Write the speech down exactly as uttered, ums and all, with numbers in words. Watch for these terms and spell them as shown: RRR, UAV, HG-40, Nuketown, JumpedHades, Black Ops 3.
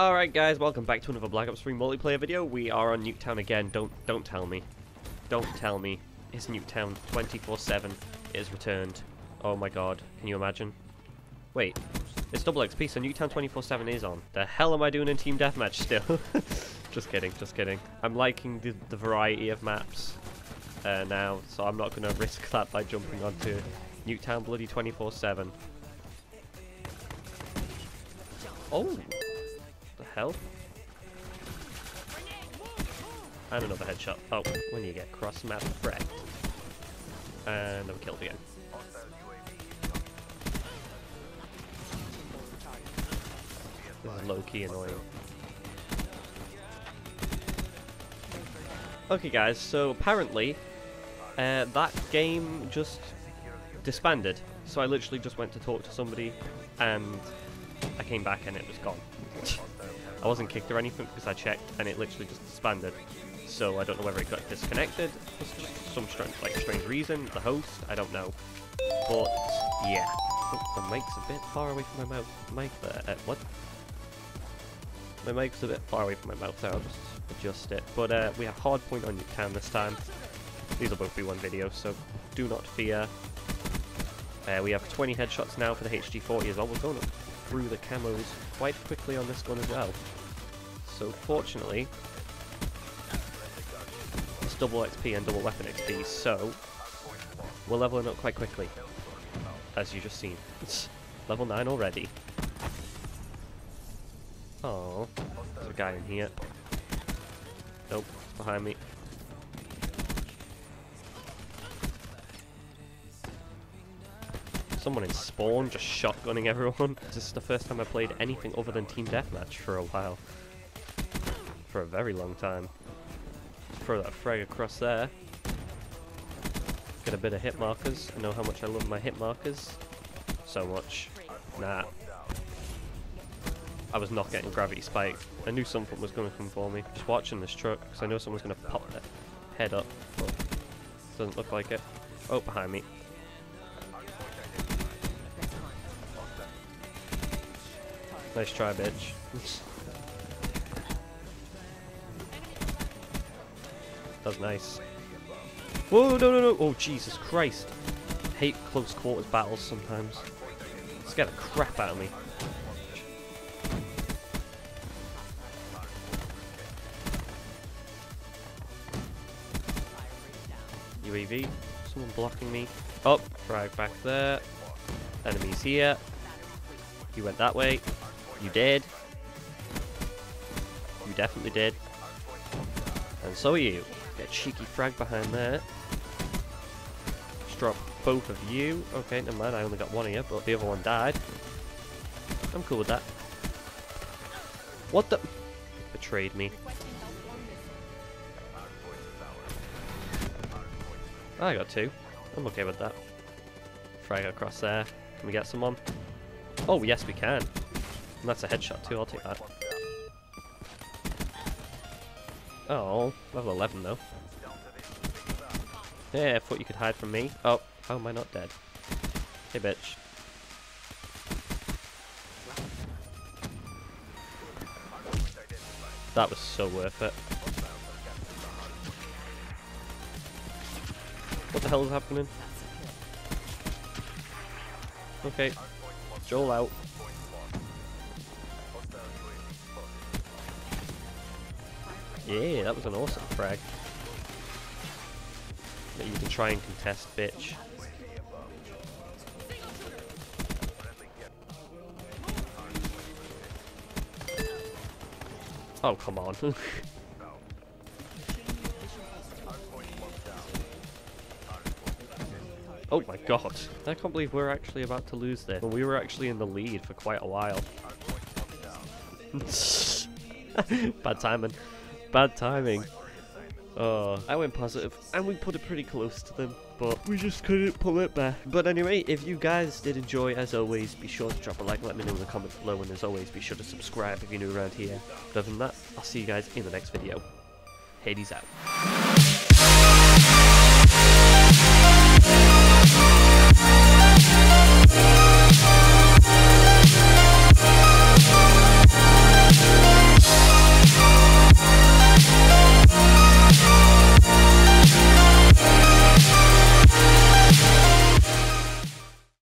Alright guys, welcome back to another Black Ops three multiplayer video. We are on Nuketown again. Don't don't tell me. Don't tell me. It's Nuketown twenty-four seven. It is returned. Oh my god. Can you imagine? Wait. It's double X P, so Nuketown twenty-four seven is on. The hell am I doing in Team Deathmatch still? Just kidding, just kidding. I'm liking the, the variety of maps uh, now, so I'm not going to risk that by jumping onto Nuketown bloody twenty-four seven. Oh! The hell? And another headshot. Oh, when you get cross map wrecked. And I'm killed again. This is low key annoying. Okay, guys, so apparently uh, that game just disbanded. So I literally just went to talk to somebody and I came back and it was gone. I wasn't kicked or anything because I checked and it literally just disbanded. So I don't know whether it got disconnected for some strange, like, strange reason, the host, I don't know. But yeah. Oh, the mic's a bit far away from my mouth. Mic there. Uh, what? My mic's a bit far away from my mouth, so I'll just adjust it. But uh, we have hardpoint on Nuketown this time. These will both be one video, so do not fear. Uh, we have twenty headshots now for the H G forty as well. We're going up through the camos quite quickly on this one as well. So fortunately, it's double X P and double weapon X P, so we're leveling up quite quickly, as you just seen. It's level nine already. Oh, there's a guy in here. Nope, it's behind me. Someone in spawn just shotgunning everyone. This is the first time I played anything other than Team Deathmatch for a while. For a very long time. Throw that frag across there. Get a bit of hit markers. I know how much I love my hit markers. So much. Nah. I was not getting gravity spiked. I knew something was going to come for me. Just watching this truck, because I know someone's going to pop their head up. But doesn't look like it. Oh, behind me. Nice try, bitch. That was nice. Whoa, no, no, no. Oh, Jesus Christ. I hate close quarters battles sometimes. Scare the crap out of me. U A V. Someone blocking me. Up. Oh, frag back there. Enemies here. You went that way. You did. You definitely did. And so are you. Get a cheeky frag behind there. Just drop both of you. Okay, never mind. I only got one here, but the other one died. I'm cool with that. What the? Betrayed me. I got two. I'm okay with that. Frag across there. Can we get someone? Oh, yes, we can. And that's a headshot too, I'll take that. Oh, level eleven though. Yeah, I thought you could hide from me. Oh, how am I not dead? Hey, bitch. That was so worth it. What the hell is happening? Okay. Joel out. Yeah, that was an awesome frag. That you can try and contest, bitch. Oh, come on. Oh my god. I can't believe we're actually about to lose this. We were actually in the lead for quite a while. Bad timing. Bad timing. Oh, I went positive and we put it pretty close to them, but we just couldn't pull it back. But anyway, if you guys did enjoy, as always, be sure to drop a like, let me know in the comments below, and as always, be sure to subscribe if you're new around here. But other than that, I'll see you guys in the next video. Hades out.